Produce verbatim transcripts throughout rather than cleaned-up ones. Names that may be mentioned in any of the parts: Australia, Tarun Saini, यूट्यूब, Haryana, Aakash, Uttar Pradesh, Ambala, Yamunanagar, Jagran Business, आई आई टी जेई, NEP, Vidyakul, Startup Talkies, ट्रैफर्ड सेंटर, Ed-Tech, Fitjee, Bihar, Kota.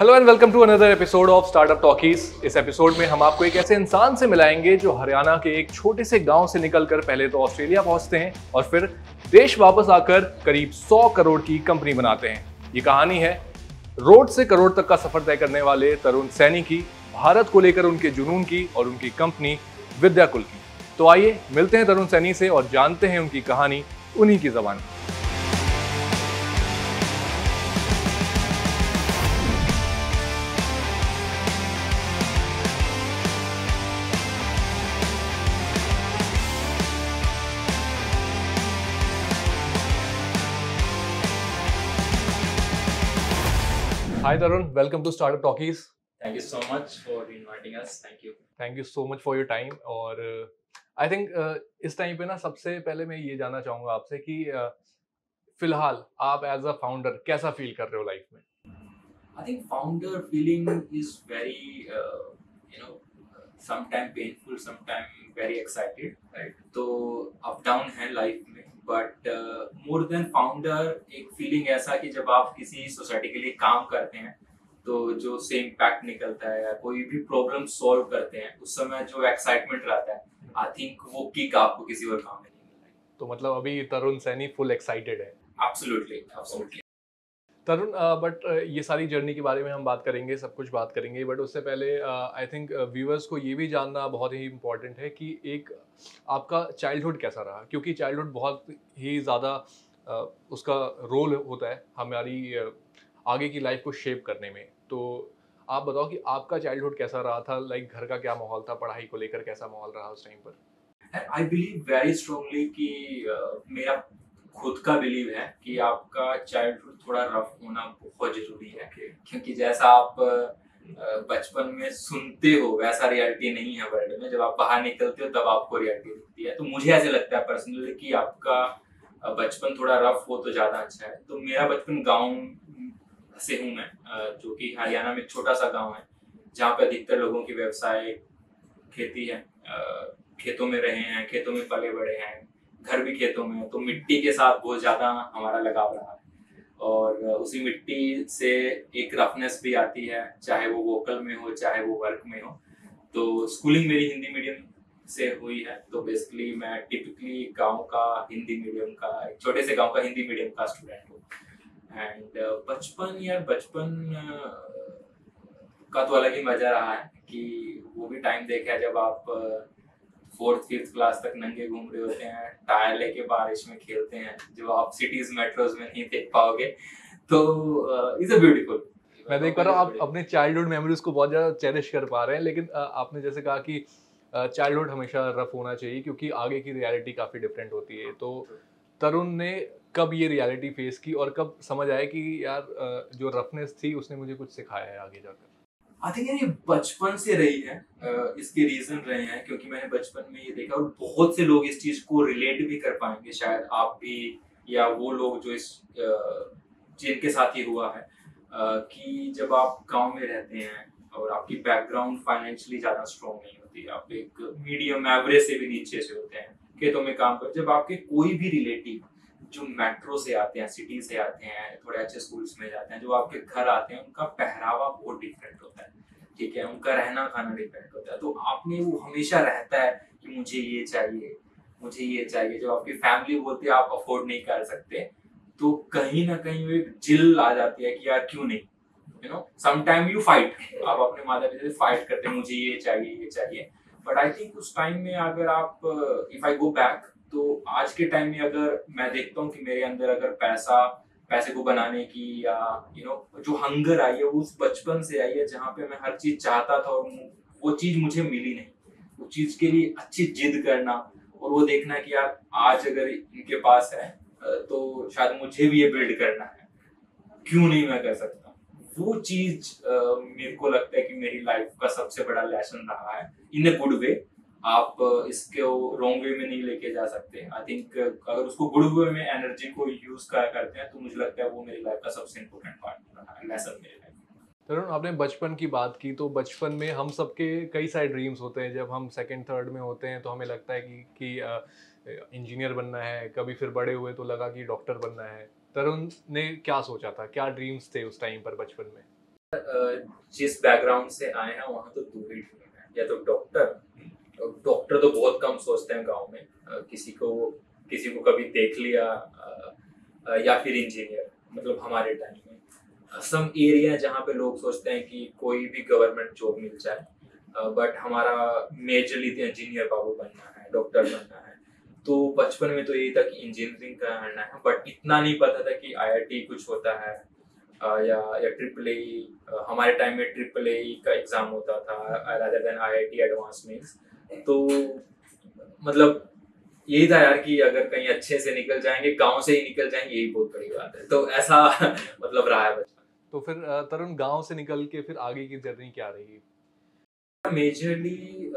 Hello and welcome to another episode of startup talkies. इस episode में हम आपको एक ऐसे इंसान से मिलाएंगे जो हरियाणा के एक छोटे से गांव से निकलकर पहले तो ऑस्ट्रेलिया पहुंचते हैं और फिर देश वापस आकर करीब सौ करोड़ की कंपनी बनाते हैं। ये कहानी है रोड से करोड़ तक का सफर तय करने वाले तरुण सैनी की, भारत को लेकर उनके जुनून की और उनकी कंपनी विद्याकुल की। तो आइए मिलते हैं तरुण सैनी से और जानते हैं उनकी कहानी उन्हीं की जबान। Hi Tarun, welcome to Startup Talkies. Thank you so much for inviting us. Thank you. Thank you so much for your time. और I think uh, इस टाइम पे ना सबसे पहले मैं ये जानना चाहूँगा आपसे कि uh, फिलहाल आप as a founder कैसा फील कर रहे हो लाइफ में? I think founder feeling is very uh, you know sometimes painful, sometimes very excited, right? तो up down है लाइफ में, बट मोर देन फाउंडर एक फीलिंग ऐसा कि जब आप किसी सोसाइटी के लिए काम करते हैं तो जो से इम्पैक्ट निकलता है या कोई भी प्रॉब्लम सॉल्व करते हैं उस समय जो एक्साइटमेंट रहता है, आई थिंक वो किक आपको किसी और काम में नहीं मिलता है। तो मतलब अभी तरुण सैनी फुल एक्साइटेड है। Absolutely absolutely Tarun, but uh, uh, ये सारी जर्नी के बारे में हम बात करेंगे, सब कुछ बात करेंगे, बट उससे पहले आई थिंक व्यूअर्स को ये भी जानना बहुत ही इम्पॉर्टेंट है कि एक आपका चाइल्डहुड कैसा रहा, क्योंकि चाइल्डहुड बहुत ही ज़्यादा uh, उसका रोल होता है हमारी uh, आगे की लाइफ को शेप करने में। तो आप बताओ कि आपका चाइल्डहुड कैसा रहा था, लाइक घर का क्या माहौल था, पढ़ाई को लेकर कैसा माहौल रहा उस टाइम पर? आई बिलीव वेरी स्ट्रांगली कि uh, मेरा खुद का बिलीव है कि आपका चाइल्डहुड थोड़ा रफ होना बहुत जरूरी है, क्योंकि जैसा आप बचपन में सुनते हो वैसा रियलिटी नहीं है वर्ल्ड में। जब आप बाहर निकलते हो तब आपको रियलिटी दिखती है। तो मुझे ऐसे लगता है पर्सनली कि आपका बचपन थोड़ा रफ हो तो ज़्यादा अच्छा है। तो मेरा बचपन गाँव से हूँ मैं, जो कि हरियाणा में एक छोटा सा गाँव है जहाँ पर अधिकतर लोगों की व्यवसाय खेती है, खेतों में रहे हैं, खेतों में पले बड़े हैं, घर भी खेतों में, तो मिट्टी के साथ बहुत ज़्यादा हमारा लगाव रहा है और उसी मिट्टी से एक रफनेस भी आती है, चाहे वो वोकल में हो चाहे वो वर्क में हो। तो स्कूलिंग मेरी हिंदी मीडियम से हुई है, तो बेसिकली मैं टिपिकली गांव का हिंदी मीडियम का, छोटे से गांव का हिंदी मीडियम का स्टूडेंट हूँ। एंड बचपन यार बचपन का तो अलग ही मज़ा रहा है कि वो भी टाइम देखा है जब आप फोर्थ फिफ्थ क्लास तक नंगे घूम रहे होते हैं, टायर लेके बारिश में खेलते हैं, जो आप सिटीज मेट्रोज में नहीं देख पाओगे। तो इट्स अ ब्यूटीफुल। मैं देख पा रहा हूँ आप अपने चाइल्डहुड मेमोरीज को बहुत ज़्यादा चेरिश कर पा रहे हैं, लेकिन आपने जैसे कहा कि चाइल्डहुड हमेशा रफ होना चाहिए क्योंकि आगे की रियलिटी काफ़ी डिफरेंट होती है। तो तरुण ने कब ये रियलिटी फेस की और कब समझ आया कि यार जो रफनेस थी उसने मुझे कुछ सिखाया है आगे जाकर? आई थिंक ये बचपन से रही है, इसके रीज़न रहे हैं क्योंकि मैंने बचपन में ये देखा और बहुत से लोग इस चीज़ को रिलेट भी कर पाएंगे, शायद आप भी या वो लोग जो इस जिनके साथ ही हुआ है, कि जब आप गांव में रहते हैं और आपकी बैकग्राउंड फाइनेंशियली ज़्यादा स्ट्रॉन्ग नहीं होती, आप एक मीडियम एवरेज से भी नीचे से होते हैं, खेतों में काम करते, जब आपके कोई भी रिलेटिव जो मेट्रो से आते हैं, सिटी से आते हैं, थोड़े अच्छे स्कूल्स में जाते हैं, जो आपके घर आते हैं, उनका पहरावा बहुत डिफरेंट होता है, ठीक है, उनका रहना खाना डिफरेंट होता है। तो आप में वो हमेशा रहता है कि मुझे ये चाहिए मुझे ये चाहिए जब आपकी फैमिली बोलती है आप अफोर्ड नहीं कर सकते, तो कहीं ना कहीं वो एक जिल आ जाती है कि यार क्यों नहीं, you know sometime you fight, आप अपने माता पिता से फाइट करते हैं, मुझे ये चाहिए ये चाहिए। बट आई थिंक उस टाइम में अगर आप, इफ आई गो बैक, तो आज के टाइम में अगर मैं देखता हूँ कि मेरे अंदर अगर पैसा पैसे को बनाने की या यू नो जो हंगर आई है वो उस बचपन से आई है, जहाँ पे मैं हर चीज़ चाहता था और वो चीज़ मुझे मिली नहीं, वो चीज़ के लिए अच्छी जिद करना और वो देखना कि यार आज अगर इनके पास है तो शायद मुझे भी ये बिल्ड करना है, क्यों नहीं मैं कर सकता। वो चीज़ मेरे को लगता है कि मेरी लाइफ का सबसे बड़ा लेसन रहा है। इन अ गुड वे, आप इसको रॉन्ग वे में नहीं लेके जा सकते। आई थिंक अगर उसको गुड वे में एनर्जी को यूज करते हैं तो मुझे लगता है वो मेरी लाइफ का सबसे इम्पोर्टेंट पार्ट रहा है, लेसन मेरी लाइफ। तरुण, आपने बचपन की बात की, तो बचपन में हम सबके कई सारे ड्रीम्स होते हैं। जब हम सेकंड थर्ड में होते हैं तो हमें लगता है कि, कि इंजीनियर बनना है, कभी फिर बड़े हुए तो लगा कि डॉक्टर बनना है। तरुण ने क्या सोचा था, क्या ड्रीम्स थे उस टाइम पर बचपन में? जिस बैकग्राउंड से आए हैं वहाँ तो दो ही टीम है, या तो डॉक्टर डॉक्टर तो बहुत कम सोचते हैं गांव में, किसी को किसी को कभी देख लिया, या फिर इंजीनियर। मतलब हमारे टाइम में सम एरिया जहाँ पे लोग सोचते हैं कि कोई भी गवर्नमेंट जॉब मिल जाए, बट हमारा मेजरली तो इंजीनियर बाबू बनना है, डॉक्टर बनना है। तो बचपन में तो यही था कि इंजीनियरिंग करना है, बट इतना नहीं पता था कि आई आई टी कुछ होता है या या ट्रिपल ई। हमारे टाइम में ट्रिपल ई का एग्जाम होता था rather than I I T advance mains. तो मतलब यही था यार कि अगर कहीं अच्छे से निकल जाएंगे, गांव से ही निकल जाएंगे, यही बहुत बड़ी बात है। तो ऐसा मतलब रहा है बचपन। तो फिर तरुण गांव से निकल के फिर आगे की जर्नी क्या रही? मेजरली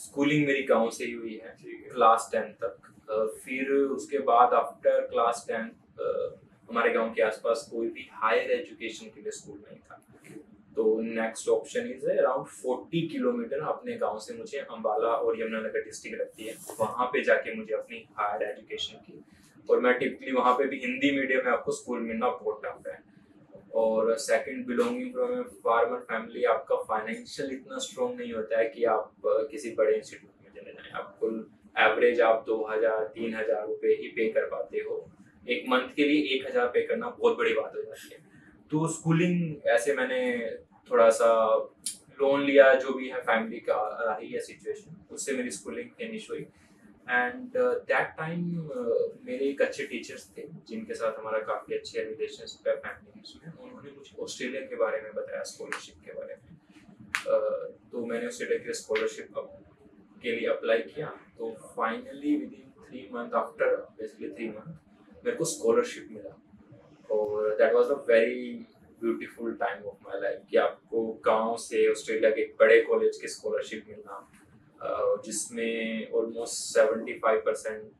स्कूलिंग मेरी गांव से ही हुई है क्लास टेंथ तक। uh, फिर उसके बाद आफ्टर क्लास टेंथ हमारे गांव के आसपास कोई भी हायर एजुकेशन के लिए स्कूल नहीं था। तो नेक्स्ट ऑप्शन इज है अराउंड चालीस किलोमीटर अपने गांव से मुझे अंबाला और यमुनानगर डिस्ट्रिक्ट लगती है, वहां पे जाके मुझे अपनी हायर एजुकेशन की। और मैं टिपिकली वहां पे भी हिंदी मीडियम में आपको स्कूल मिलना बहुत टफ है। और second, belonging from farmer family, आपका फाइनेंशियल इतना स्ट्रॉन्ग नहीं होता है कि आप किसी बड़े इंस्टीट्यूट में चले जाएँ। आपको एवरेज आप दो हज़ार तीन हज़ार रुपये ही पे कर पाते हो। एक मंथ के लिए एक हज़ार पे करना बहुत बड़ी बात हो जाती है। तो स्कूलिंग ऐसे मैंने थोड़ा सा लोन लिया, जो भी है फैमिली का रही है सिचुएशन, उससे मेरी स्कूलिंग फिनिश हुई। एंड दैट टाइम मेरे एक अच्छे टीचर्स थे जिनके साथ हमारा काफ़ी अच्छे रिलेशनशिप है फैमिली में। उन्होंने मुझे ऑस्ट्रेलिया के बारे में बताया, स्कॉलरशिप के बारे में। uh, तो मैंने ऑस्ट्रेलिया के स्कॉलरशिप के लिए अप्लाई किया। तो finally within three month after basically three month मेरे को स्कॉलरशिप मिला। और that was a very beautiful time of my life कि आपको गांव से ऑस्ट्रेलिया के एक बड़े कॉलेज की स्कॉलरशिप मिलना, जिसमें ऑलमोस्ट पचहत्तर परसेंट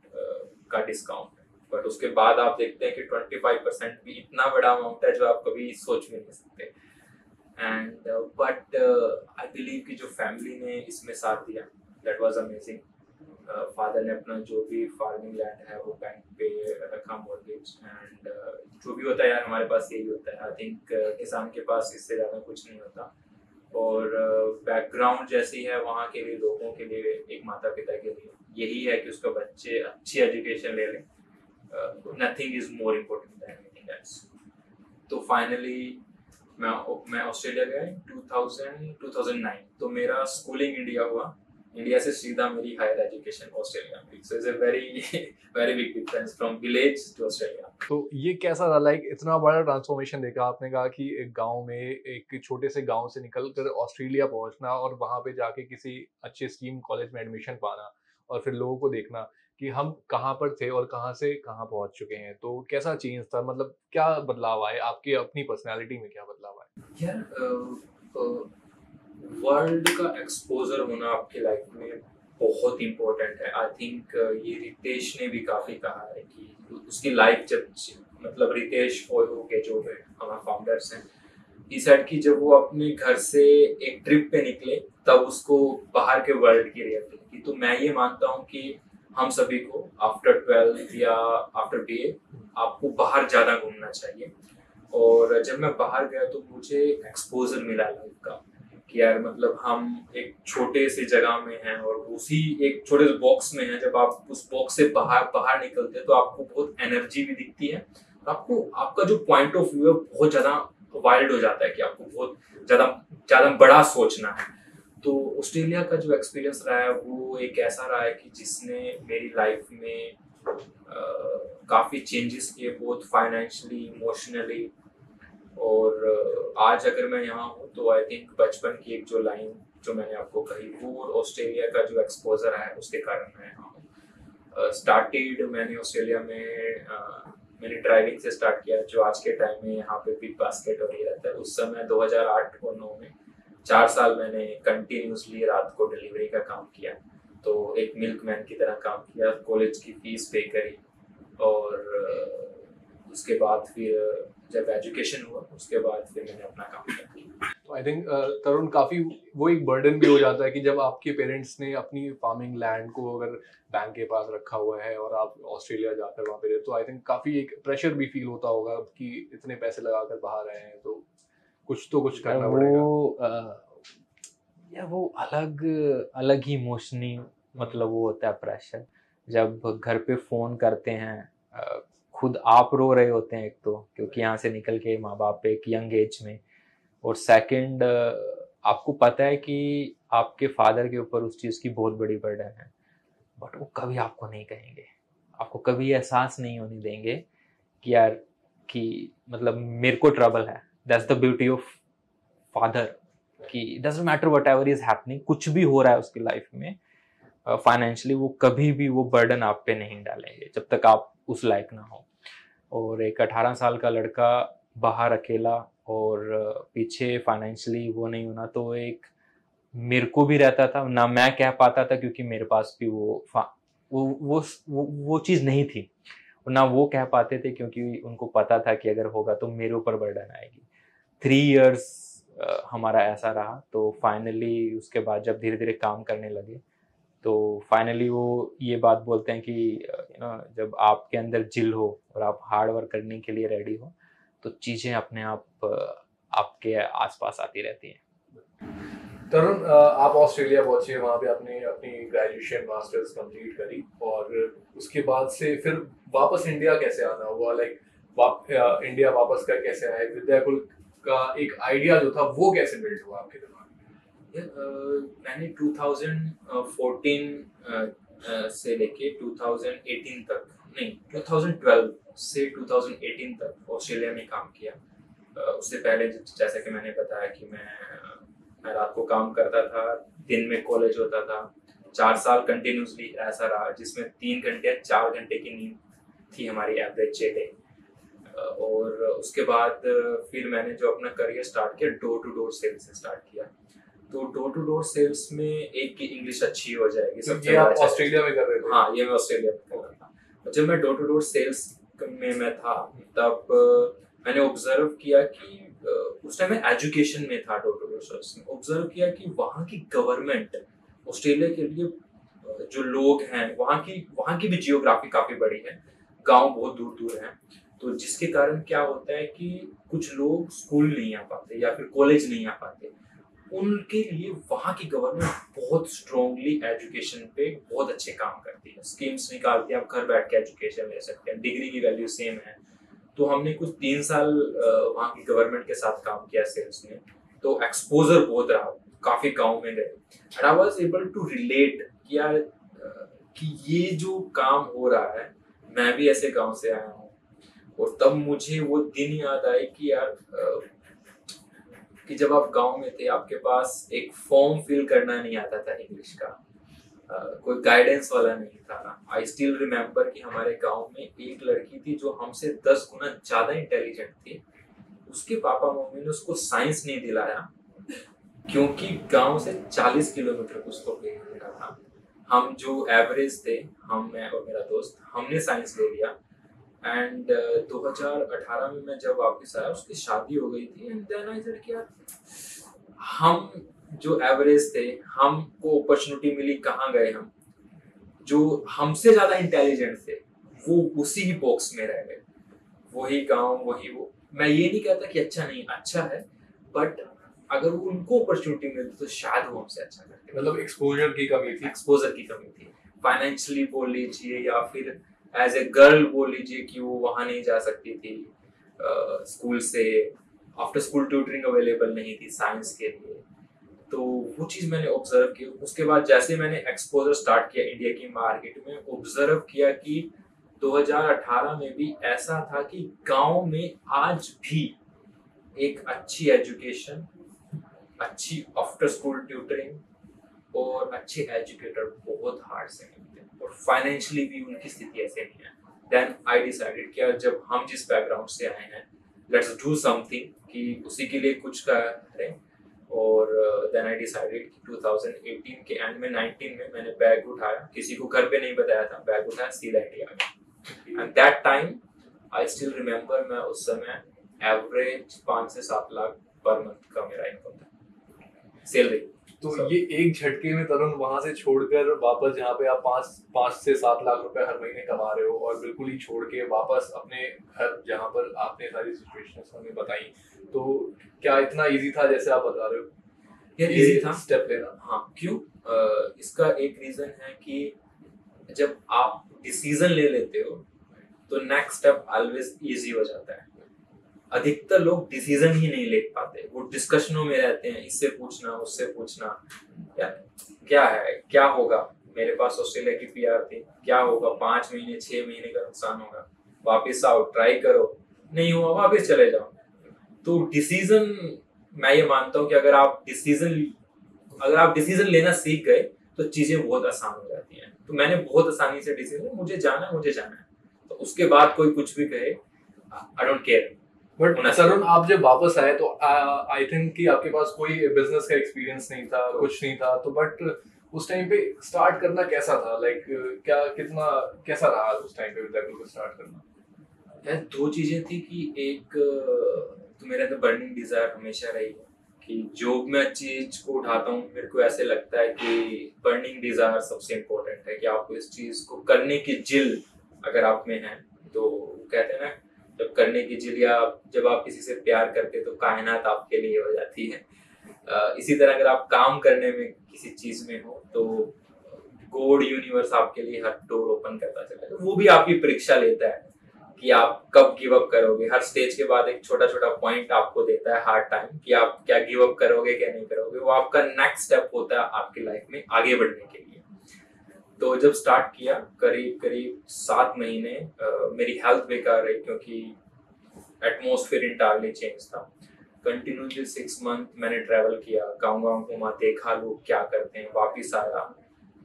का डिस्काउंट है। बट उसके बाद आप देखते हैं कि पच्चीस परसेंट भी इतना बड़ा अमाउंट है जो आप कभी सोच भी नहीं सकते। एंड बट आई बिलीव कि जो फैमिली ने इसमें साथ दिया that was amazing. Father uh, ने अपना जो भी फार्मिंग लैंड है वो बैंक पे रखा मॉर्गेज। एंड uh, जो भी होता है यार हमारे पास यही होता है। आई थिंक uh, किसान के पास इससे ज़्यादा कुछ नहीं होता। और बैकग्राउंड uh, जैसी है वहाँ के लिए, लोगों के लिए, एक माता पिता के लिए यही है कि उसका बच्चे अच्छी एजुकेशन ले लें। Nothing is more important than anything else. तो फाइनली मैं मैं ऑस्ट्रेलिया गया two thousand two thousand nine. तो मेरा स्कूलिंग इंडिया हुआ, इंडिया से सीधा मेरी हायर एजुकेशन ऑस्ट्रेलिया में। So it's a very very big difference from village to Australia. तो ये कैसा था, लाइक इतना बड़ा ट्रांसफॉर्मेशन देखा आपने? कहा कि एक गांव में, एक छोटे से गांव से निकलकर ऑस्ट्रेलिया पहुंचना और वहां पे जाके किसी अच्छे स्ट्रीम कॉलेज में एडमिशन पाना और फिर लोगों को देखना कि हम कहाँ पर थे और कहाँ से कहाँ पहुँच चुके हैं। तो कैसा चेंज था, मतलब क्या बदलाव आए आपके अपनी पर्सनैलिटी में, क्या बदलाव आए? यार वर्ल्ड का एक्सपोजर होना आपकी लाइफ में बहुत इम्पोर्टेंट है। आई थिंक ये रितेश ने भी काफ़ी कहा है कि उसकी लाइफ जब, मतलब रितेश हो के जो है हमारे फाउंडर्स हैं, इस साइड की, जब वो अपने घर से एक ट्रिप पे निकले तब उसको बाहर के वर्ल्ड की रियलिटी की। तो मैं ये मानता हूँ कि हम सभी को आफ्टर ट्वेल्थ या आफ्टर बी ए आपको बाहर ज़्यादा घूमना चाहिए। और जब मैं बाहर गया तो मुझे एक्सपोजर मिला लाइफ का कि यार मतलब हम एक छोटे से जगह में हैं और उसी एक छोटे से बॉक्स में हैं। जब आप उस बॉक्स से बाहर बाहर निकलते हैं तो आपको बहुत एनर्जी भी दिखती है। आपको आपका जो पॉइंट ऑफ व्यू है बहुत ज़्यादा वाइल्ड हो जाता है कि आपको बहुत ज़्यादा ज़्यादा बड़ा सोचना है। तो ऑस्ट्रेलिया का जो एक्सपीरियंस रहा है वो एक ऐसा रहा है कि जिसने मेरी लाइफ में काफ़ी चेंजेस किए, बहुत फाइनेंशली, इमोशनली। और आज अगर मैं यहाँ हूँ तो आई थिंक बचपन की एक जो लाइन जो मैंने आपको कही वो ऑस्ट्रेलिया का जो एक्सपोजर है उसके कारण मैं यहाँ हूँ। स्टार्टेड मैंने ऑस्ट्रेलिया में uh, मैंने ड्राइविंग से स्टार्ट किया, जो आज के टाइम में यहाँ पे बिग बास्केट हो रही रहता है। उस समय दो हज़ार आठ और नौ में चार साल मैंने कंटिन्यूसली रात को डिलीवरी का काम किया। तो एक मिल्क मैन की तरह काम किया, कॉलेज की फीस पे करी। और uh, उसके बाद फिर जब एजुकेशन हुआ उसके बाद फिर मैंने अपना काम किया। तो आई थिंक तरुण काफ़ी वो एक बर्डन भी हो जाता है कि जब आपके पेरेंट्स ने अपनी फार्मिंग लैंड को अगर बैंक के पास रखा हुआ है और आप ऑस्ट्रेलिया जाकर वहाँ पे, तो आई थिंक काफ़ी एक प्रेशर भी फील होता होगा कि इतने पैसे लगाकर बाहर आए हैं। तो कुछ तो कुछ करना पड़ेगा। वो आ, या वो अलग अलग ही इमोशनी मतलब वो होता है प्रेशर। जब घर पे फोन करते हैं, खुद आप रो रहे होते हैं एक तो, क्योंकि यहाँ से निकल के माँ बाप एक यंग एज में, और सेकंड आपको पता है कि आपके फादर के ऊपर उस चीज़ की बहुत बड़ी बर्डन है, बट वो कभी आपको नहीं कहेंगे, आपको कभी एहसास नहीं होने देंगे कि यार कि मतलब मेरे को ट्रबल है। That's the beauty of father कि doesn't matter whatever is happening, कुछ भी हो रहा है उसकी लाइफ में फाइनेंशियली, uh, वो कभी भी वो बर्डन आप पे नहीं डालेंगे जब तक आप उस लायक ना हो। और एक अठारह साल का लड़का बाहर अकेला और पीछे फाइनेंशियली वो नहीं होना, तो एक मेरे को भी रहता था ना, मैं कह पाता था क्योंकि मेरे पास भी वो वो वो वो चीज़ नहीं थी, ना वो कह पाते थे क्योंकि उनको पता था कि अगर होगा तो मेरे ऊपर बर्डन आएगी। थ्री इयर्स हमारा ऐसा रहा। तो फाइनली उसके बाद जब धीरे धीरे काम करने लगे तो फाइनली वो ये बात बोलते हैं कि यू नो जब आपके अंदर जिल हो और आप हार्ड वर्क करने के लिए रेडी हो तो चीज़ें अपने आप आपके आसपास आती रहती हैं। तरुण, आप ऑस्ट्रेलिया पहुंचे, वहाँ पे आपने अपनी ग्रेजुएशन मास्टर्स कंप्लीट करी और उसके बाद से फिर वापस इंडिया कैसे आना हुआ? लाइक वाप, इंडिया वापस का कैसे आया? विद्याकुल का एक आइडिया जो था वो कैसे बिल्ड हुआ आपके दिमाग? Yeah, uh, मैंने ट्वेंटी फोर्टीन uh, uh, से लेके ट्वेंटी एटीन तक नहीं ट्वेंटी ट्वेल्व से ट्वेंटी एटीन तक ऑस्ट्रेलिया में काम किया। uh, उससे पहले जैसा कि मैंने बताया कि मैं मैं रात को काम करता था, दिन में कॉलेज होता था। चार साल कंटिन्यूसली ऐसा रहा जिसमें तीन घंटे चार घंटे की नींद थी हमारी एवरेज छः डे। uh, और उसके बाद फिर मैंने जो अपना करियर स्टार्ट किया डोर टू डोर सेल्स से स्टार्ट किया। तो डोर टू डोर सेल्स में एक की इंग्लिश अच्छी हो जाएगी सब। ये आप ऑस्ट्रेलिया में कर रहे थे? हाँ, ये मैं ऑस्ट्रेलिया में कर रहा था। जब मैं डोर टू डोर सेल्स में मैं था तब मैंने ऑब्जर्व किया कि उस टाइम मैं एजुकेशन में था। डोर टू डोर सेल्स में ऑब्जर्व किया कि वहाँ की गवर्नमेंट ऑस्ट्रेलिया के लिए जो लोग हैं, वहाँ की वहाँ की भी जियोग्राफी काफ़ी बड़ी है, गाँव बहुत दूर दूर हैं, तो जिसके कारण क्या होता है कि कुछ लोग स्कूल नहीं आ पाते या फिर कॉलेज नहीं आ पाते। उनके लिए वहाँ की गवर्नमेंट बहुत स्ट्रॉन्गली एजुकेशन पे बहुत अच्छे काम करती है, स्कीम्स निकालती है, आप घर बैठ के एजुकेशन ले सकते हैं, डिग्री की वैल्यू सेम है। तो हमने कुछ तीन साल वहाँ की गवर्नमेंट के साथ काम किया सेल्स में, तो एक्सपोजर बहुत रहा, काफ़ी गाँव में गए and I was able to relate कि यार कि ये जो काम हो रहा है, मैं भी ऐसे गाँव से आया हूँ। और तब मुझे वो दिन याद आए कि यार कि जब आप गांव में थे, आपके पास एक फॉर्म फिल करना नहीं आता था इंग्लिश का, uh, कोई गाइडेंस वाला नहीं था ना। आई स्टिल रिमेम्बर कि हमारे गांव में एक लड़की थी जो हमसे दस गुना ज़्यादा इंटेलिजेंट थी। उसके पापा मम्मी ने उसको साइंस नहीं दिलाया क्योंकि गांव से चालीस किलोमीटर उसको भेज देना था। हम जो एवरेज थे, हम मैं और मेरा दोस्त, हमने साइंस ले लिया। एंड दो हजार अठारह में मैं जब वापस आया, उसकी शादी हो गई थी। एंड देन आई सेड कि यार हम जो एवरेज थे, हमको अपॉर्चुनिटी मिली, कहाँ गए हम? जो हमसे ज़्यादा इंटेलिजेंट थे वो उसी ही बॉक्स में रह गए, वही गांव, वही वो। मैं ये नहीं कहता कि अच्छा नहीं, अच्छा है, बट अगर वो उनको अपॉर्चुनिटी मिलती तो शायद वो हमसे अच्छा करते। मतलब एक्सपोजर की कमी थी, एक्सपोजर की कमी थी, फाइनेंशियली बोल लीजिए या फिर एज ए गर्ल बोल लीजिए कि वो वहाँ नहीं जा सकती थी स्कूल uh, से, आफ्टर स्कूल ट्यूटरिंग अवेलेबल नहीं थी साइंस के लिए। तो वो चीज़ मैंने ऑब्जर्व की। उसके बाद जैसे मैंने एक्सपोजर स्टार्ट किया इंडिया की मार्केट में, ऑब्जर्व किया कि दो हज़ार अठारह में भी ऐसा था कि गांव में आज भी एक अच्छी एजुकेशन, अच्छी आफ्टर स्कूल ट्यूटरिंग और अच्छे एजुकेटर बहुत हार्ड से मिलते हैं और फाइनेंशियली भी उनकी स्थिति ऐसे नहीं है। देन आई डिसाइडेड कि जब हम जिस बैकग्राउंड से आए हैं, लेट्स डू समथिंग, कि उसी के लिए कुछ करें। और देन आई डिसाइडेड कि ट्वेंटी एटीन के एंड में, नाइनटीन में मैंने बैग उठाया, किसी को घर पे नहीं बताया था, बैग उठाया सीधा इंडिया में। And that time I still remember, मैं उस समय एवरेज पाँच से सात लाख पर मंथ का मेरा इनकम था सैलरी। तो सब. ये एक झटके में तरुण वहां से छोड़कर वापस जहाँ पे आप पाँच पाँच से सात लाख रुपए हर महीने कमा रहे हो और बिल्कुल ही छोड़ के वापस अपने घर जहाँ पर आपने सारी सिचुएशंस हमें बताई, तो क्या इतना इजी था जैसे आप बता रहे हो? यार इजी था स्टेप लेना। हाँ, क्यों? इसका एक रीजन है कि जब आप डिसीजन ले लेते हो तो नेक्स्ट स्टेप ऑलवेज इजी हो जाता है। अधिकतर लोग डिसीजन ही नहीं ले पाते, वो डिस्कशनों में रहते हैं, इससे पूछना उससे पूछना, या, क्या है क्या होगा, मेरे पास ऑस्ट्रेलिया की पीआर थी, क्या होगा, पाँच महीने छः महीने का नुकसान होगा, वापस आओ, ट्राई करो, नहीं हुआ वापस चले जाओ। तो डिसीजन, मैं ये मानता हूँ कि अगर आप डिसीजन अगर आप डिसीजन लेना सीख गए तो चीज़ें बहुत आसान हो जाती हैं। तो मैंने बहुत आसानी से डिसीजन, मुझे जाना मुझे जाना है, तो उसके बाद कोई कुछ भी कहे, I don't care. But Tarun, आप जब वापस आए तो आई थिंक कि आपके पास कोई बिजनेस का एक्सपीरियंस नहीं था, कुछ नहीं था, तो बट उस टाइम पे स्टार्ट करना कैसा था? लाइक क्या कितना कैसा रहा उस टाइम पे विद्याकुल को स्टार्ट करना? यार दो चीजें थी कि एक तो मेरा तो बर्निंग डिजायर हमेशा रही है कि जो मैं चीज को उठाता हूँ मेरे को ऐसे लगता है कि बर्निंग डिजायर सबसे इम्पोर्टेंट है, कि आपको इस चीज को करने की जिल अगर आप में है, तो कहते हैं ना जब करने की जिल, या जब आप किसी से प्यार करते तो कायनात आपके लिए हो जाती है। इसी तरह अगर आप काम करने में किसी चीज़ में हो तो गॉड यूनिवर्स आपके लिए हर डोर ओपन करता चला है। तो वो भी आपकी परीक्षा लेता है कि आप कब गिव अप करोगे। हर स्टेज के बाद एक छोटा छोटा पॉइंट आपको देता है हर टाइम कि आप क्या गिव अप करोगे क्या नहीं करोगे, वो आपका नेक्स्ट स्टेप होता है आपकी लाइफ में आगे बढ़ने के लिए। तो जब स्टार्ट किया करीब करीब सात महीने आ, मेरी हेल्थ बेकार रही क्योंकि एटमोसफेयर इंटायरली चेंज था। कंटिन्यूसली सिक्स मंथ मैंने ट्रैवल किया, गाँव गाँव घूमा, देखा लोग क्या करते हैं, वापस आया,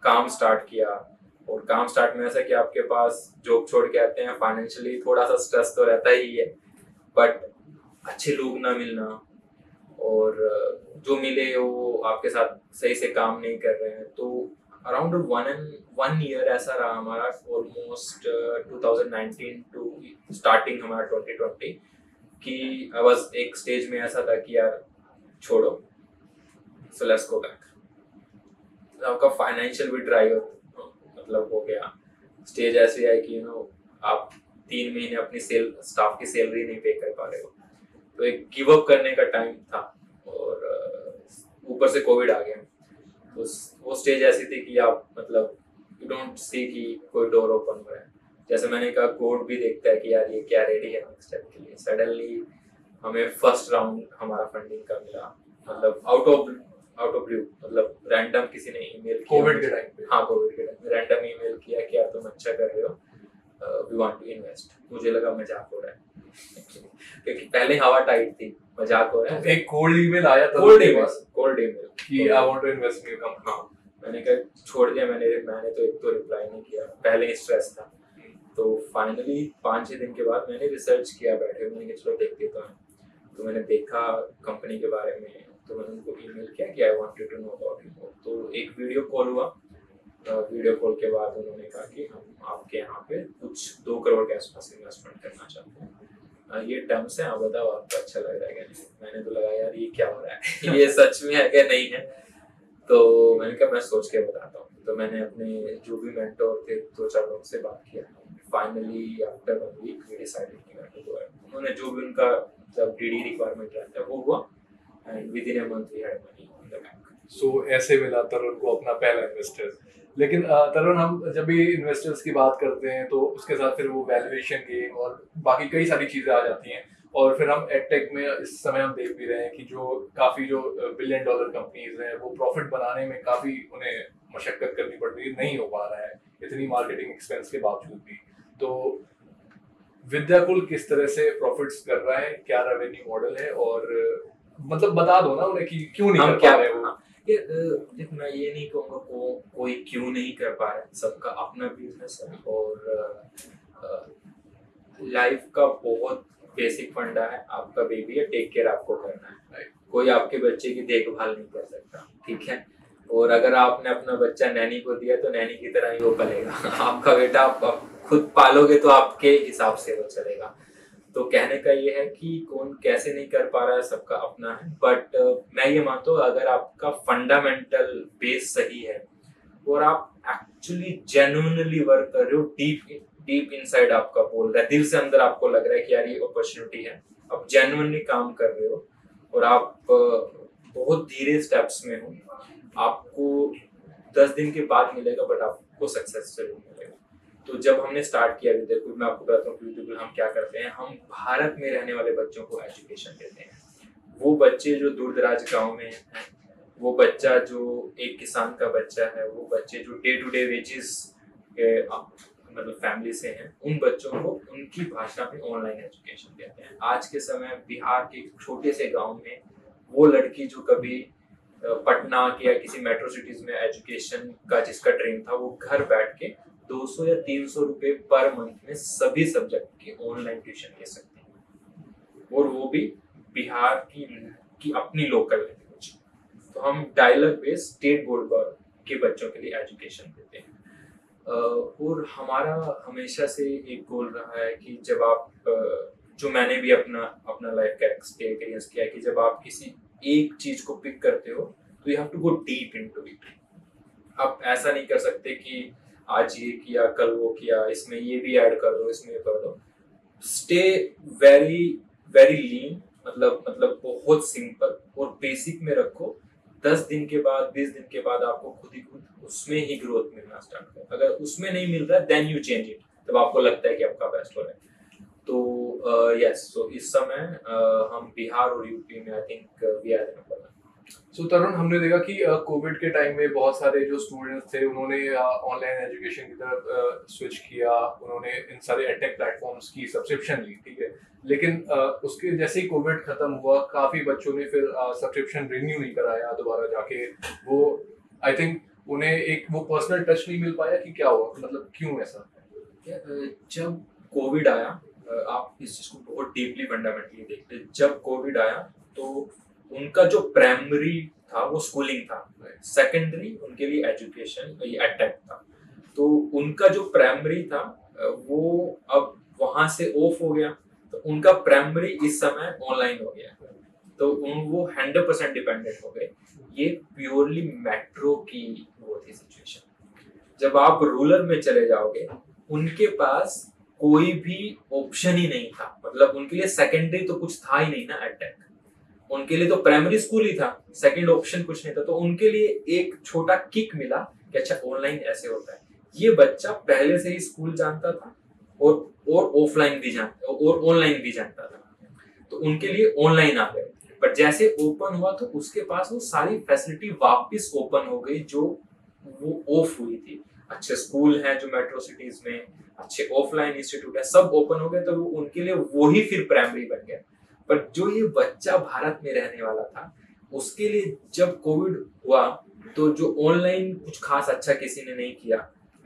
काम स्टार्ट किया। और काम स्टार्ट में ऐसा कि आपके पास जॉब छोड़ के आते हैं, फाइनेंशियली थोड़ा सा स्ट्रेस तो रहता ही है, बट अच्छे लोग ना मिलना और जो मिले वो आपके साथ सही से काम नहीं कर रहे हैं। तो around one and one year ऐसा रहा हमारा, almost two thousand nineteen to starting हमारा ट्वेंटी ट्वेंटी, कि बस एक स्टेज में ऐसा था कि यार छोड़ो, सो लेट्स गो बैक। आपका फाइनेंशियल भी ड्राई हो मतलब हो गया, स्टेज ऐसी आई कि यू नो आप तीन महीने अपनी सेल स्टाफ की सैलरी नहीं पे कर पा रहे हो, तो एक गिव अप करने का टाइम था। और ऊपर से कोविड आ गया, तो वो स्टेज ऐसी थी कि आप मतलब यू डोंट सी कि कोई डोर ओपन हो रहा है। जैसे मैंने कहा कोड भी देखता है कि यार ये क्या रेडी है नेक्स्ट स्टेप के लिए। सडनली हमें फर्स्ट राउंड हमारा फंडिंग का मिला, मतलब out of out of blue, मतलब रैंडम किसी ने ईमेल किया कोविड के टाइम पे। हाँ, कोविड के टाइम में रैंडम ईमेल किया कि यार तुम अच्छा कर रहे हो, वी वांट टू इन्वेस्ट। मुझे लगा मजाक हो रहा है क्योंकि पहले हवा टाइट थी, मजाक हो रहा है। एक कोल्ड ईमेल आया था, कोल्ड ईमेल कोल्ड ईमेल कि I want to invest in your company. मैंने कहा छोड़ दिया, मैंने मैंने तो एक तो रिप्लाई नहीं किया, पहले ही स्ट्रेस था। तो फाइनली पाँच छः दिन के बाद मैंने रिसर्च किया बैठे हुए, मैंने कहा चलो देख देता हूँ। तो मैंने देखा कंपनी के बारे में, तो मैंने उनको ईमेल किया कि I wanted to know about it. तो एक वीडियो कॉल हुआ, वीडियो कॉल के बाद उन्होंने कहा कि हम आपके यहाँ पे कुछ दो करोड़ के आसपास इन्वेस्टमेंट करना चाहते हैं, ये टर्म्स हैं, आप बताओ आपको अच्छा लग रहा है क्या नहीं। मैंने तो लगा यार ये क्या हो रहा है ये सच में है क्या नहीं है, तो मैंने कहा मैं सोच के बताता हूँ। तो मैंने अपने जो भी मेंटोर थे दो चार लोगों से बात किया, finally after one week we decided कि मैं तो उन्होंने जो भी उनका जब डीडी रिक्वायरमेंट रहता है वो हुआ, and within a month we had money on the bank. So ऐसे मिला तरुण को अपना पहला इन्वेस्टर। लेकिन तरुण, हम जब भी इन्वेस्टर्स की बात करते हैं तो उसके साथ फिर वो वैल्यूएशन गेम और बाकी कई सारी चीज़ें आ जाती हैं। और फिर हम एडटेक में इस समय हम देख भी रहे हैं कि जो काफ़ी जो बिलियन डॉलर कंपनीज हैं वो प्रॉफिट बनाने में काफ़ी उन्हें मशक्कत करनी पड़ रही है, नहीं हो पा रहा है इतनी मार्केटिंग एक्सपेंस के बावजूद भी। तो विद्याकुल किस तरह से प्रॉफिट्स कर रहा है, क्या रेवेन्यू मॉडल है, और मतलब बता दो ना उन्हें कि क्यों नहीं कर पा रहे हो। देखो मैं ये नहीं कहूँगा को, कोई क्यों नहीं कर पा रहा, सबका अपना बिजनेस है और लाइफ का बहुत बेसिक फंडा है। आपका बेबी है, टेक केयर आपको करना है, कोई आपके बच्चे की देखभाल नहीं कर सकता, ठीक है। और अगर आपने अपना बच्चा नैनी को दिया तो नैनी की तरह ही वो पलेगा आपका बेटा आप, आप खुद पालोगे तो आपके हिसाब से वो चलेगा। तो कहने का ये है कि कौन कैसे नहीं कर पा रहा है, सबका अपना है। बट मैं ये मानता हूँ अगर आपका फंडामेंटल बेस सही है और आप एक्चुअली जेन्युइनली वर्क कर रहे हो, डीप डीप इनसाइड आपका बोल रहा है, दिल से अंदर आपको लग रहा है कि यार ये अपॉर्चुनिटी है, आप जेन्युइनली काम कर रहे हो और आप बहुत धीरे स्टेप्स में हो, आपको दस दिन के बाद मिलेगा बट आपको सक्सेस जरूर मिलेगा। तो जब हमने स्टार्ट किया विद्याकुल, मैं आपको बताता हूँ विद्याकुल हम क्या करते हैं, हम भारत में रहने वाले बच्चों को एजुकेशन देते हैं। वो बच्चे जो दूर दराज गाँव में हैं, वो बच्चा जो एक किसान का बच्चा है, वो बच्चे जो डे टू डे वेजेस मतलब फैमिली से हैं, उन बच्चों को उनकी भाषा में ऑनलाइन एजुकेशन देते हैं। आज के समय बिहार के एक छोटे से गाँव में वो लड़की जो कभी पटना के या किसी मेट्रो सिटीज में एजुकेशन का जिसका ट्रेंड था, वो घर बैठ के दो सौ या तीन सौ रुपए पर मंथ में सभी सब्जेक्ट की ऑनलाइन ट्यूशन ले सकते हैं, और वो भी बिहार की की अपनी लोकल लैंग्वेज। तो हम डायलॉग बेस्ड स्टेट बोर्ड के बच्चों के लिए एजुकेशन देते हैं। और हमारा हमेशा से एक गोल रहा है कि जब आप, जो मैंने भी अपना अपना लाइफ का एक्सपीरियंस किया है, कि जब आप किसी एक चीज को पिक करते हो तो you have to go deep into it. आप ऐसा नहीं कर सकते कि आज ये किया कल वो किया, इसमें ये भी ऐड कर दो, इसमें ये कर दो। स्टे वेरी वेरी लीन, मतलब मतलब बहुत सिंपल और बेसिक में रखो। दस दिन के बाद बीस दिन के बाद आपको खुद ही खुद उसमें ही ग्रोथ मिलना स्टार्ट करो। अगर उसमें नहीं मिल रहा देन यू चेंज इट, तब आपको लगता है कि आपका बेस्ट हो रहा है। तो यस, सो इस समय uh, हम बिहार और यूपी में I think we are number one. So Tarun, हमने देखा कि कोविड के टाइम में बहुत सारे जो स्टूडेंट्स थे उन्होंने ऑनलाइन एजुकेशन की तरफ स्विच किया, उन्होंने इन सारे एड-टेक प्लेटफॉर्म्स की सब्सक्रिप्शन ली, ठीक है। लेकिन उसके जैसे ही कोविड खत्म हुआ, काफ़ी बच्चों ने फिर सब्सक्रिप्शन रिन्यू नहीं कराया दोबारा जाके। वो आई थिंक उन्हें एक वो पर्सनल टच नहीं मिल पाया कि क्या हुआ, मतलब क्यों ऐसा। जब कोविड आया, आप इस चीज़ को बहुत डीपली फंडामेंटली देखते, जब कोविड आया तो उनका जो प्राइमरी था वो स्कूलिंग था, सेकेंडरी उनके लिए एजुकेशन ये एड-टेक था। तो उनका जो प्राइमरी था वो अब वहाँ से ऑफ हो गया, तो उनका प्राइमरी इस समय ऑनलाइन हो गया। तो उन वो हंड्रेड परसेंट डिपेंडेंट हो गए। ये प्योरली मेट्रो की वो थी सिचुएशन। जब आप रूरल में चले जाओगे, उनके पास कोई भी ऑप्शन ही नहीं था, मतलब उनके लिए सेकेंडरी तो कुछ था ही नहीं ना। एड-टेक उनके लिए तो प्राइमरी स्कूल ही था, सेकंड ऑप्शन कुछ नहीं था। तो उनके लिए एक छोटा किक मिला कि अच्छा ऑनलाइन ऐसे होता है। ये बच्चा पहले से ही स्कूल जानता था और और ऑफलाइन भी जानता और ऑनलाइन भी जानता था, तो उनके लिए ऑनलाइन आ गए। बट जैसे ओपन हुआ तो उसके पास वो सारी फैसिलिटी वापस ओपन हो गई जो वो ऑफ हुई थी। अच्छे स्कूल हैं जो मेट्रो सिटीज में, अच्छे ऑफलाइन इंस्टीट्यूट है, सब ओपन हो गए। तो वो उनके लिए वो ही फिर प्राइमरी बन गया। पर जो ये बच्चा भारत में रहने वाला था, उसके लिए जब कोविड हुआ तो जो ऑनलाइन कुछ खास अच्छा किसी ने नहीं किया,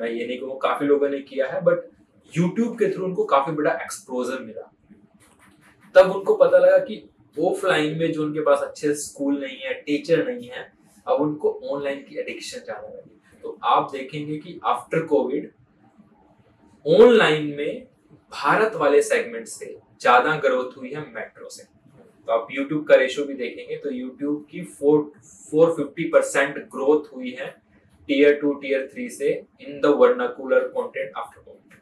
मैं ये नहीं कहूँ काफी लोगों ने किया है, बट यूट्यूब के थ्रू उनको काफी बड़ा एक्सपोजर मिला। तब उनको पता लगा कि ऑफलाइन में जो उनके पास अच्छे स्कूल नहीं है, टीचर नहीं है, अब उनको ऑनलाइन की एडिक्शन ज्यादा लगी। तो आप देखेंगे कि आफ्टर कोविड ऑनलाइन में भारत वाले सेगमेंट से ज्यादा ग्रोथ हुई है मेट्रो से। तो आप यूट्यूब का रेशो भी देखेंगे तो यूट्यूब की चार सौ पचास परसेंट ग्रोथ हुई है टीयर टू टीयर थ्री से in the vernacular content after covid.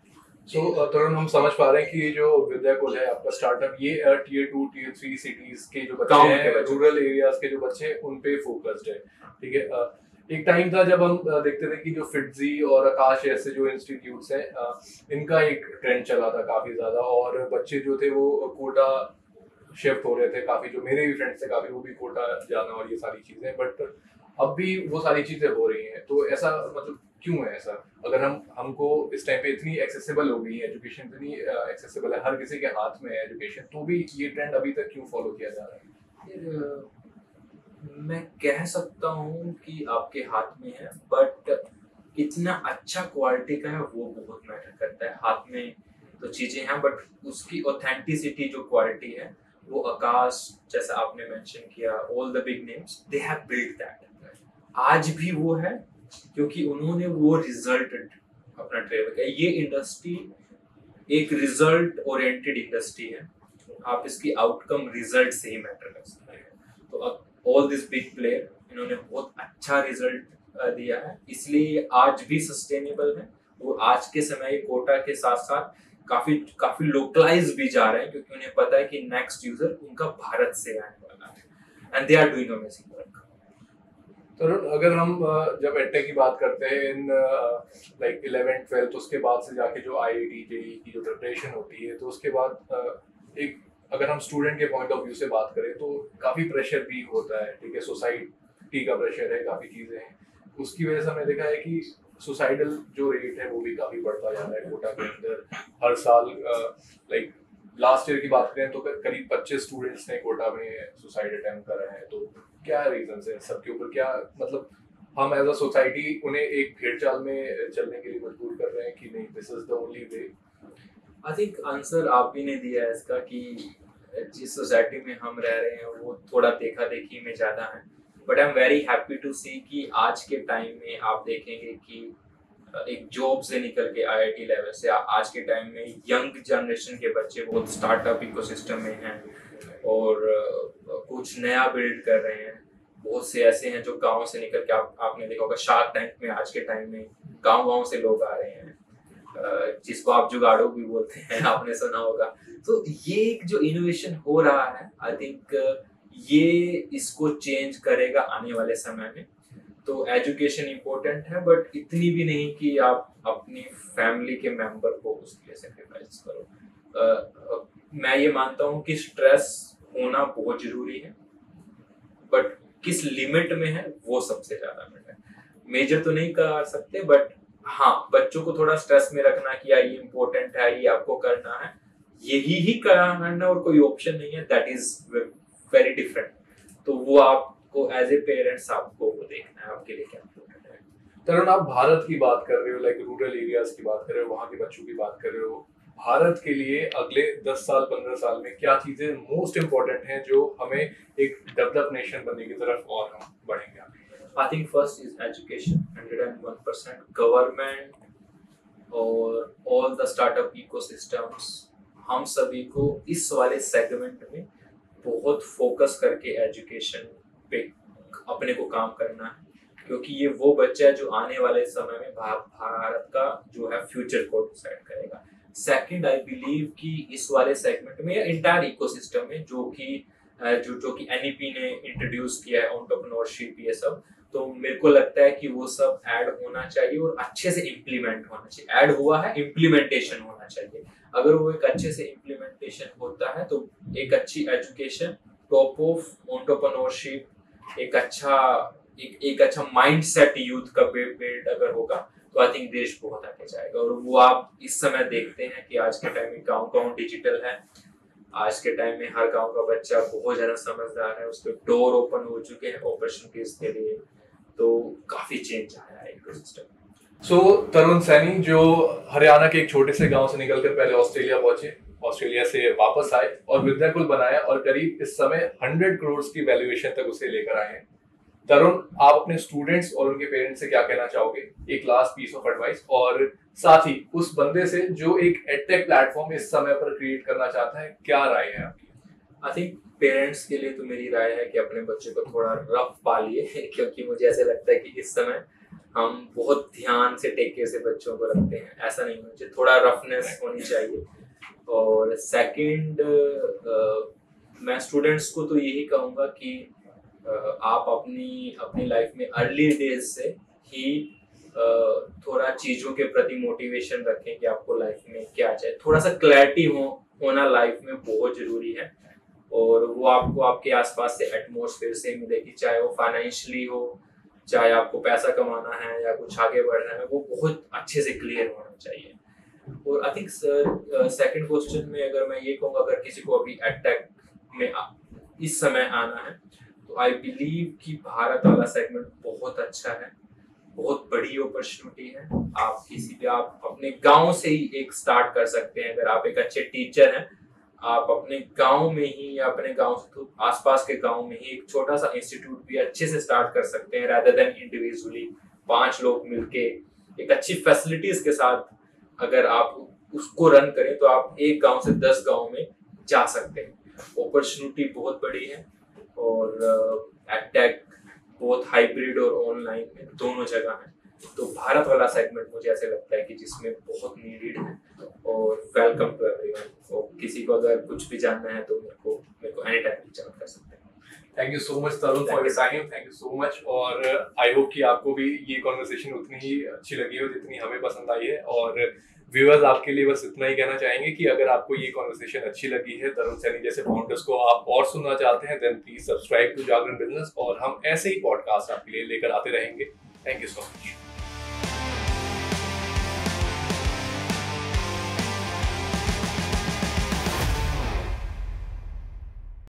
So Tarun, हम समझ पा रहे हैं कि जो विद्याकुल है आपका स्टार्टअप, ये tier two tier three cities के जो बच्चे हैं, रूरल एरियाज के जो बच्चे, उन पे फोकस्ड है, ठीक है। एक टाइम था जब हम देखते थे कि जो फिटजी और आकाश ऐसे जो इंस्टीट्यूट्स हैं, इनका एक ट्रेंड चला था काफ़ी ज़्यादा, और बच्चे जो थे वो कोटा शिफ्ट हो रहे थे काफ़ी। जो मेरे भी फ्रेंड्स थे काफ़ी, वो भी कोटा जाना और ये सारी चीज़ें। बट अब भी वो सारी चीज़ें हो रही हैं, तो ऐसा मतलब क्यों है ऐसा? अगर हम हमको इस टाइम पे इतनी एक्सेसिबल हो गई है एजुकेशन, इतनी एक्सेसिबल है, हर किसी के हाथ में है एजुकेशन, तो भी ये ट्रेंड अभी तक क्यों फॉलो किया जा रहा है? मैं कह सकता हूँ कि आपके हाथ में है, बट कितना अच्छा क्वालिटी का है वो बहुत मैटर करता है। हाथ में तो चीज़ें हैं बट उसकी ऑथेंटिसिटी जो क्वालिटी है वो आकाश, जैसा आपने मेंशन किया, all the big names they have build that, आज भी वो है क्योंकि उन्होंने वो रिजल्ट अपना ट्रेवल किया। ये इंडस्ट्री एक रिजल्ट ओरिएंटेड इंडस्ट्री है, आप इसकी आउटकम रिजल्ट से ही मैटर कर सकते हैं। तो अब ऑल दिस बिग प्लेयर इन्होंने बहुत अच्छा रिजल्ट दिया है, इसलिए आज भी सस्टेनेबल है। वो आज के समय कोटा के साथ साथ काफी काफी लोकलाइज भी जा रहे हैं, क्योंकि उन्हें पता है कि नेक्स्ट यूजर उनका भारत से आने वाला है and they are doing amazing work. Tarun, अगर हम जब एडटेक की बात करते हैं इन लाइक इलेवेंथ ट्वेल्थ, उसके बाद से जाके जो आई आई टी जेई की जो प्रिपरेशन होती है, तो उसके बाद एक अगर हम स्टूडेंट के पॉइंट ऑफ व्यू से बात करें तो काफ़ी प्रेशर भी होता है, ठीक है, सोसाइटी का प्रेशर है, काफ़ी चीज़ें हैं, उसकी वजह से हमने देखा है कि सुसाइडल जो रेट है वो भी काफ़ी बढ़ता जा रहा है कोटा के अंदर। हर साल लाइक लास्ट ईयर की बात करें तो करीब पच्चीस स्टूडेंट्स ने कोटा में सुसाइड अटेम्प्ट कर रहे हैं। तो क्या रीजंस हैं सबके ऊपर, क्या मतलब हम एज अ सोसाइटी उन्हें एक भेड़चाल में चलने के लिए मजबूर कर रहे हैं कि नहीं, this is the only way? I think answer आप ही ने दिया है इसका कि जिस सोसाइटी में हम रह रहे हैं वो थोड़ा देखा देखी में ज़्यादा है। But I am very happy to see कि आज के टाइम में आप देखेंगे कि एक जॉब से निकल के आईआईटी लेवल से आज के टाइम में यंग जनरेशन के बच्चे बहुत स्टार्टअप इकोसिस्टम में हैं और कुछ नया बिल्ड कर रहे हैं। बहुत से ऐसे हैं जो गांव से निकल के आप आपने देखा होगा शार्क टैंक में आज के टाइम में गांव गांव से लोग आ रहे हैं, जिसको आप जुगाड़ो भी बोलते हैं, आपने सुना होगा। तो ये जो इनोवेशन हो रहा है आई थिंक ये इसको चेंज करेगा आने वाले समय में। तो एजुकेशन इम्पोर्टेंट है बट इतनी भी नहीं कि आप अपनी फैमिली के मेंबर को उसके लिए सेक्रीफाइस करो। uh, uh, मैं ये मानता हूँ कि स्ट्रेस होना बहुत जरूरी है बट किस लिमिट में है वो सबसे ज़्यादा मैटर है। मेजर तो नहीं कर सकते बट हाँ, बच्चों को थोड़ा स्ट्रेस में रखना कि ये इम्पोर्टेंट है, ये आपको करना है, यही ही करना और कोई ऑप्शन नहीं है, दैट इज वेरी डिफरेंट। तो वो आप को एज ए पेरेंट्स आपको वो देखना है आपके लिए क्या इम्पोर्टेंट है। तरुण, आप भारत की बात कर रहे हो, लाइक रूरल एरियाज की बात कर रहे हो, वहाँ के बच्चों की बात कर रहे हो, भारत के लिए अगले दस साल पंद्रह साल में क्या चीज़ें मोस्ट इम्पोर्टेंट हैं जो हमें एक डेवलप नेशन बनने की तरफ और हम बढ़ेंगे? I think first is education, hundred and one percent government और ऑल द स्टार्टअप इकोसिस्टम्स हम सभी को इस वाले सेगमेंट में बहुत फोकस करके एजुकेशन पे अपने को काम करना है, क्योंकि ये वो बच्चा है जो आने वाले समय में भारत का जो है फ्यूचर को डिसाइड करेगा। सेकंड, आई बिलीव कि इस वाले सेगमेंट में या इंटायर इकोसिस्टम में जो कि जो जो कि एनईपी ने इंट्रोड्यूस किया है, एंटरप्रेन्योरशिप, ये सब, तो मेरे को लगता है कि वो सब ऐड होना चाहिए और अच्छे से इम्प्लीमेंट होना चाहिए। ऐड हुआ है, इम्प्लीमेंटेशन होना चाहिए। अगर वो एक अच्छे से इम्प्लीमेंटेशन होता है तो एक अच्छी एजुकेशन, टॉप ऑफ एंटरप्रेन्योरशिप, एक अच्छा एक एक अच्छा माइंडसेट यूथ का बिल्ड अगर होगा तो आई थिंक देश बहुत आगे जाएगा। और वो आप इस समय देखते हैं कि आज के टाइम में गाँव गाँव डिजिटल है, आज के टाइम में हर गांव का बच्चा बहुत ज़्यादा समझदार है, उसके डोर ओपन हो चुके हैं ऑपरचुनिटीज के लिए। तो काफ़ी चेंज आया है इकोसिस्टम में। सो तरुण सैनी, जो हरियाणा के एक छोटे से गांव से निकलकर पहले ऑस्ट्रेलिया पहुंचे, ऑस्ट्रेलिया से वापस आए और विद्याकुल बनाया और करीब इस समय हंड्रेड करोड़ की वैल्यूएशन तक उसे लेकर आए हैं। तरुण, आप अपने स्टूडेंट्स और उनके पेरेंट्स से क्या कहना चाहोगे, एक लास्ट पीस ऑफ एडवाइस, और साथ ही उस बंदे से जो एक एडटेक प्लेटफॉर्म इस समय पर क्रिएट करना चाहता है, क्या राय है आपकी? आई थिंक पेरेंट्स के लिए तो मेरी राय है कि अपने बच्चे को थोड़ा रफ पालिए, क्योंकि मुझे ऐसा लगता है कि इस समय हम बहुत ध्यान से टेक केयर से बच्चों को रखते हैं, ऐसा नहीं होना चाहिए, थोड़ा रफनेस होनी चाहिए। और सेकेंड, मैं स्टूडेंट्स को तो यही कहूँगा कि Uh, आप अपनी अपनी लाइफ में अर्ली डेज से ही uh, थोड़ा चीज़ों के प्रति मोटिवेशन रखें कि आपको लाइफ में क्या चाहिए। थोड़ा सा क्लैरिटी हो होना लाइफ में बहुत ज़रूरी है और वो आपको आपके आसपास से एटमॉस्फेयर से मिलेगी, चाहे वो फाइनेंशियली हो, चाहे आपको पैसा कमाना है या कुछ आगे बढ़ना है, वो बहुत अच्छे से क्लियर होना चाहिए। और I think sir second question में अगर मैं ये कहूँगा, अगर किसी को अभी एडटेक में आ, इस समय आना है तो आई बिलीव कि भारत वाला सेगमेंट बहुत अच्छा है, बहुत बड़ी अपॉर्चुनिटी है। आप किसी भी आप अपने गांव से ही एक स्टार्ट कर सकते हैं। अगर आप एक अच्छे टीचर हैं, आप अपने गांव में ही या अपने गांव से तो आसपास के गांव में ही एक छोटा सा इंस्टीट्यूट भी अच्छे से स्टार्ट कर सकते हैं, रादर देन इंडिविजुअली पांच लोग मिलके एक अच्छी फैसिलिटीज के साथ अगर आप उसको रन करें तो आप एक गाँव से दस गाँव में जा सकते हैं। अपॉर्चुनिटी बहुत बड़ी है और एड-टेक बहुत हाइब्रिड और ऑनलाइन में दोनों जगह है, तो भारत वाला सेगमेंट मुझे ऐसे लगता है कि जिसमें बहुत नीडेड है। और वेलकम टू एवरीवन, और किसी को अगर कुछ भी जानना है तो मेरे को मेरे को एनी टाइम रीच आउट कर सकते हैं। Thank you so much Tarun for your time, thank you so much. और आई होप कि आपको भी ये कॉन्वर्सेशन उतनी ही अच्छी लगी हो जितनी हमें पसंद आई है। और व्यूअर्स, आपके लिए बस इतना ही कहना चाहेंगे कि अगर आपको ये कॉन्वर्सेशन अच्छी लगी है, तरुण सैनी जैसे फाउंडर्स को आप और सुनना चाहते हैं, then please subscribe to Jagran business, और हम ऐसे ही पॉडकास्ट आपके लिए लेकर आते रहेंगे। Thank you so much.